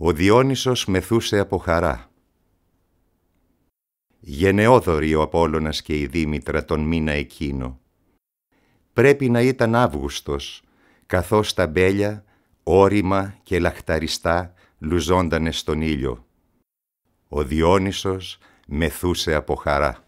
Ο Διόνυσος μεθούσε από χαρά. Γενναιόδωρη ο Απόλλωνας και η Δήμητρα τον μήνα εκείνο. Πρέπει να ήταν Αύγουστος, καθώς τα μπέλια, όρημα και λαχταριστά, λουζόντανε στον ήλιο. Ο Διόνυσος μεθούσε από χαρά.